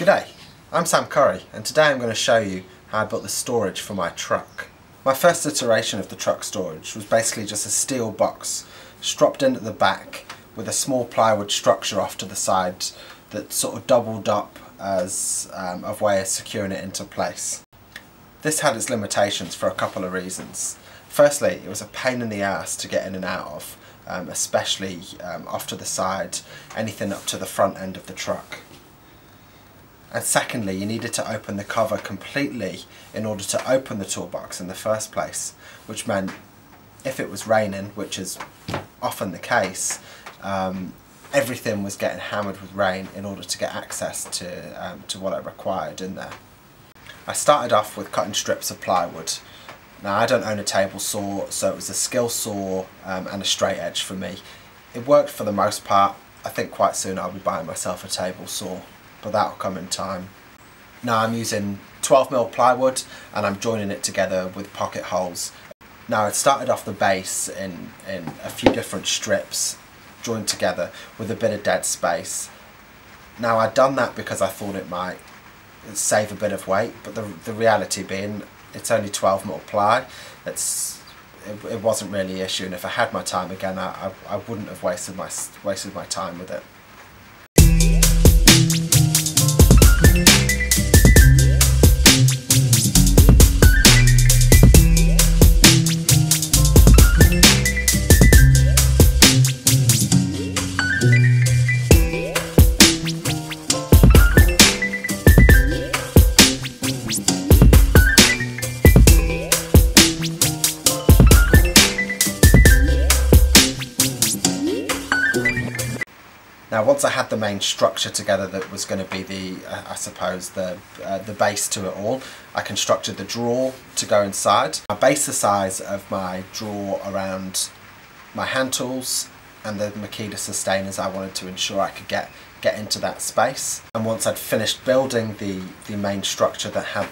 G'day, I'm Sam Curry and today I'm going to show you how I built the storage for my truck. My first iteration of the truck storage was basically just a steel box stropped in at the back with a small plywood structure off to the side that sort of doubled up as a way of securing it into place. This had its limitations for a couple of reasons. Firstly, it was a pain in the ass to get in and out of, especially off to the side, anything up to the front end of the truck. And secondly, you needed to open the cover completely in order to open the toolbox in the first place, which meant if it was raining, which is often the case, everything was getting hammered with rain in order to get access to what I required in there. I started off with cutting strips of plywood. Now, I don't own a table saw, so it was a skill saw and a straight edge for me. It worked for the most part. I think quite soon I'll be buying myself a table saw, but that'll come in time. Now I'm using 12mm plywood and I'm joining it together with pocket holes. Now it started off the base in a few different strips joined together with a bit of dead space. Now I'd done that because I thought it might save a bit of weight, but the reality being it's only 12mm ply. It wasn't really an issue, and if I had my time again I wouldn't have wasted my time with it. Now once I had the main structure together that was going to be the, I suppose, the base to it all, I constructed the drawer to go inside. I based the size of my drawer around my hand tools and the Makita sustainers I wanted to ensure I could get into that space. And once I'd finished building the main structure that had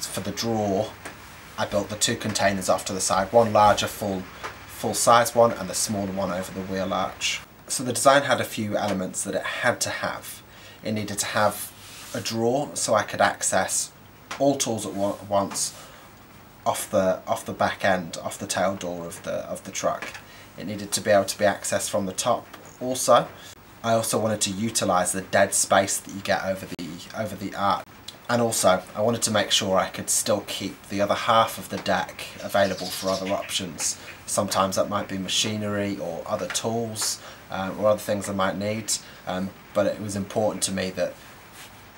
for the drawer, I built the two containers off to the side, one larger full size one and the smaller one over the wheel arch. So the design had a few elements that it had to have. It needed to have a drawer so I could access all tools at once off the back end, off the tail door of the truck. It needed to be able to be accessed from the top also. I also wanted to utilise the dead space that you get over the arch. And also I wanted to make sure I could still keep the other half of the deck available for other options. Sometimes that might be machinery or other tools or other things I might need, but it was important to me that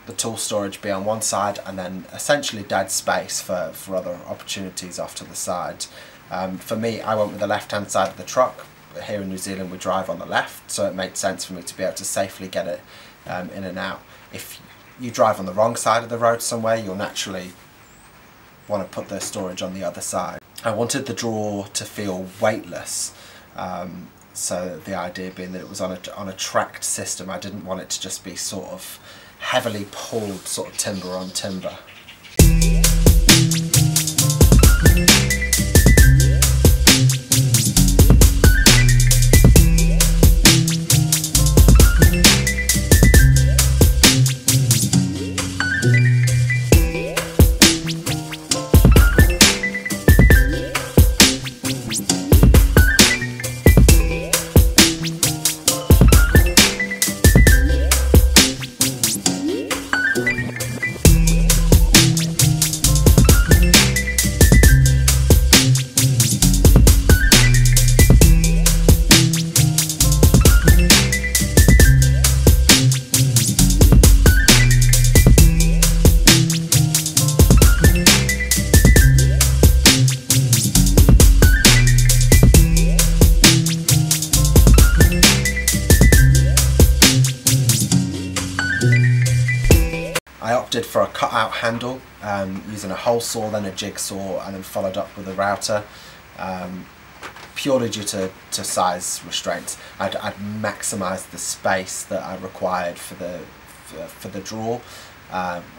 the tool storage be on one side and then essentially dead space for other opportunities off to the side. For me, I went with the left hand side of the truck. Here in New Zealand we drive on the left, so it made sense for me to be able to safely get it in and out. If you drive on the wrong side of the road somewhere, you'll naturally want to put the storage on the other side. I wanted the drawer to feel weightless, so the idea being that it was on a tracked system. I didn't want it to just be sort of heavily pulled, sort of timber on timber. I opted for a cut-out handle, using a hole saw, then a jigsaw, and then followed up with a router, purely due to size restraints. I'd maximised the space that I required for the drawer,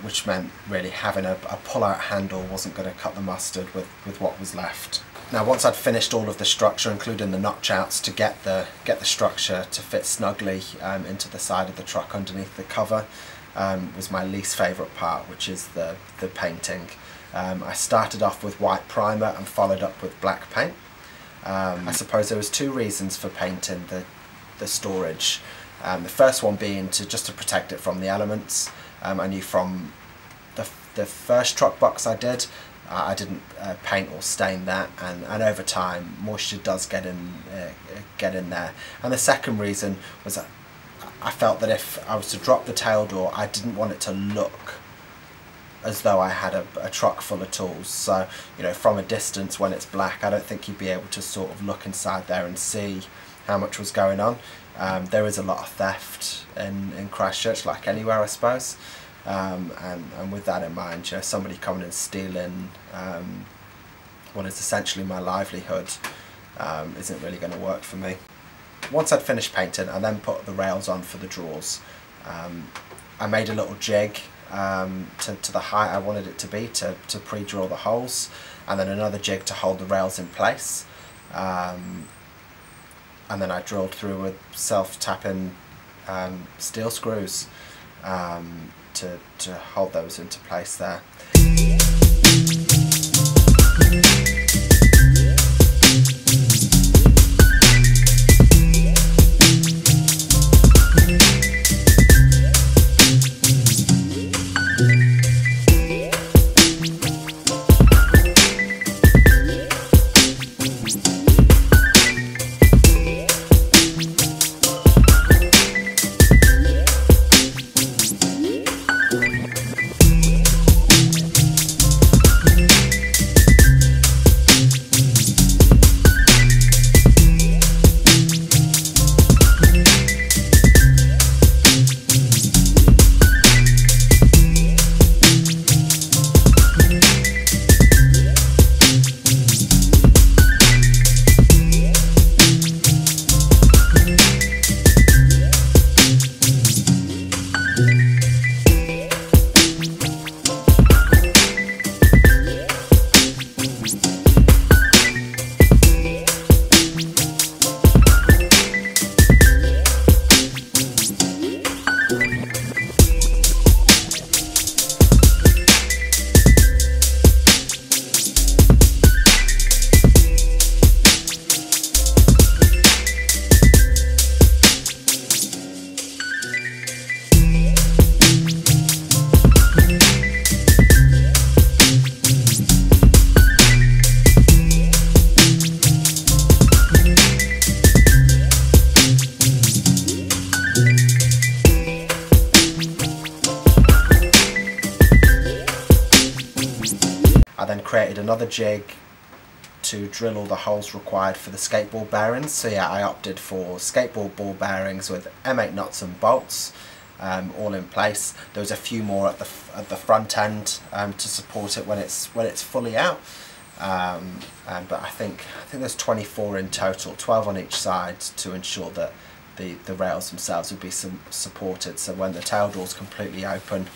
which meant really having a pull-out handle wasn't going to cut the mustard with what was left. Now once I'd finished all of the structure, including the notch-outs to get the structure to fit snugly into the side of the truck underneath the cover, was my least favourite part, which is the painting. I started off with white primer and followed up with black paint. I suppose there was two reasons for painting the storage. The first one being just to protect it from the elements. I knew from the first truck box I did, I didn't paint or stain that, and over time moisture does get in there. And the second reason was that I felt that if I was to drop the tail door, I didn't want it to look as though I had a truck full of tools. So, you know, from a distance when it's black, I don't think you'd be able to sort of look inside there and see how much was going on. There is a lot of theft in Christchurch, like anywhere, I suppose. And with that in mind, you know, somebody coming and stealing what is essentially my livelihood isn't really going to work for me. Once I'd finished painting, I then put the rails on for the drawers. I made a little jig to the height I wanted it to be to pre-draw the holes, and then another jig to hold the rails in place. And then I drilled through with self-tapping steel screws to hold those into place there. I then created another jig to drill all the holes required for the skateboard bearings. So yeah, I opted for skateboard ball bearings with M8 nuts and bolts, all in place. There was a few more at the front end to support it when it's fully out. But I think there's 24 in total, 12 on each side, to ensure that the rails themselves would be supported. So when the tail door's completely open,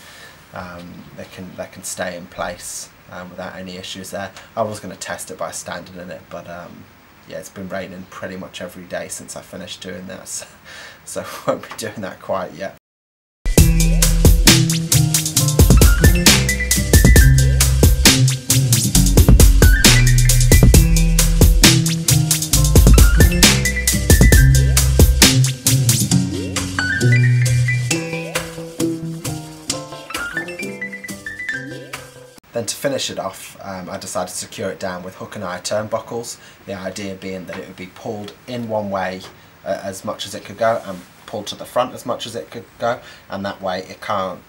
they can stay in place without any issues there. I was going to test it by standing in it, but yeah, it's been raining pretty much every day since I finished doing that, so I won't be doing that quite yet. Then to finish it off, I decided to secure it down with hook and eye turnbuckles, the idea being that it would be pulled in one way as much as it could go, and pulled to the front as much as it could go, and that way it can't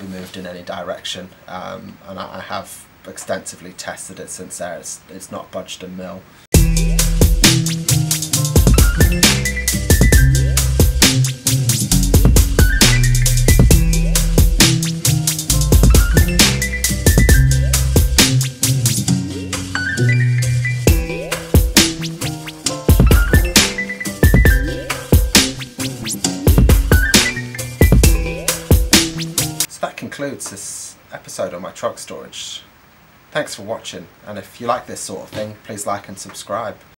be moved in any direction. And I have extensively tested it since there. It's not budged a mill. Concludes this episode on my truck storage. Thanks for watching, and if you like this sort of thing, please like and subscribe.